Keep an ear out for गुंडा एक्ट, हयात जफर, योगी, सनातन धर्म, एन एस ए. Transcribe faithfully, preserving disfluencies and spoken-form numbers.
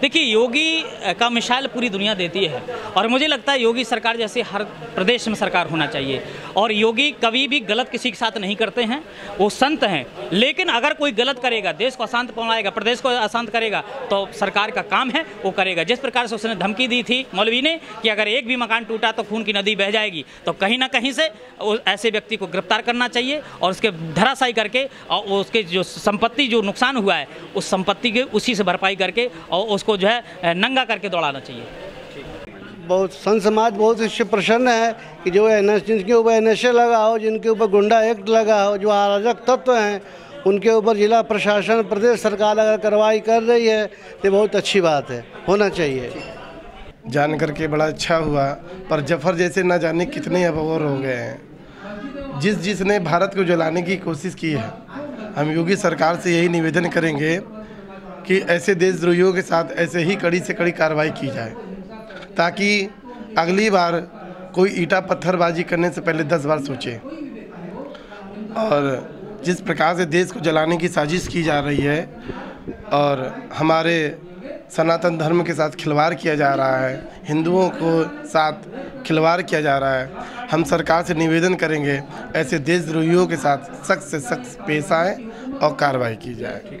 देखिए योगी का मिसाल पूरी दुनिया देती है और मुझे लगता है योगी सरकार जैसे हर प्रदेश में सरकार होना चाहिए। और योगी कभी भी गलत किसी के साथ नहीं करते हैं, वो संत हैं। लेकिन अगर कोई गलत करेगा, देश को अशांत पहुँचाएगा, प्रदेश को अशांत करेगा, तो सरकार का काम है वो करेगा। जिस प्रकार से उसने धमकी दी थी मौलवी ने कि अगर एक भी मकान टूटा तो खून की नदी बह जाएगी, तो कहीं ना कहीं से ऐसे व्यक्ति को गिरफ्तार करना चाहिए और उसके धराशायी करके और उसके जो संपत्ति जो नुकसान हुआ है उस संपत्ति के उसी से भरपाई करके और उसको जो है नंगा करके दौड़ाना चाहिए। बहुत संत समाज बहुत इससे प्रसन्न है कि जो एन एस जिनके ऊपर एन एस ए लगा हो, जिनके ऊपर गुंडा एक्ट लगा हो, जो अराजक तत्व हैं उनके ऊपर जिला प्रशासन प्रदेश सरकार अगर कार्रवाई कर रही है तो बहुत अच्छी बात है, होना चाहिए। जान करके बड़ा अच्छा हुआ, पर जफर जैसे ना जाने कितने अबोर हो गए हैं जिस जिसने भारत को जलाने की कोशिश की है। हम योगी सरकार से यही निवेदन करेंगे कि ऐसे देशद्रोहियों के साथ ऐसे ही कड़ी से कड़ी कार्रवाई की जाए, ताकि अगली बार कोई ईटा पत्थरबाजी करने से पहले दस बार सोचे। और जिस प्रकार से देश को जलाने की साजिश की जा रही है और हमारे सनातन धर्म के साथ खिलवाड़ किया जा रहा है, हिंदुओं को साथ खिलवाड़ किया जा रहा है, हम सरकार से निवेदन करेंगे ऐसे देशद्रोहियों के साथ सख्त से सख्त पेश आए और कार्रवाई की जाए।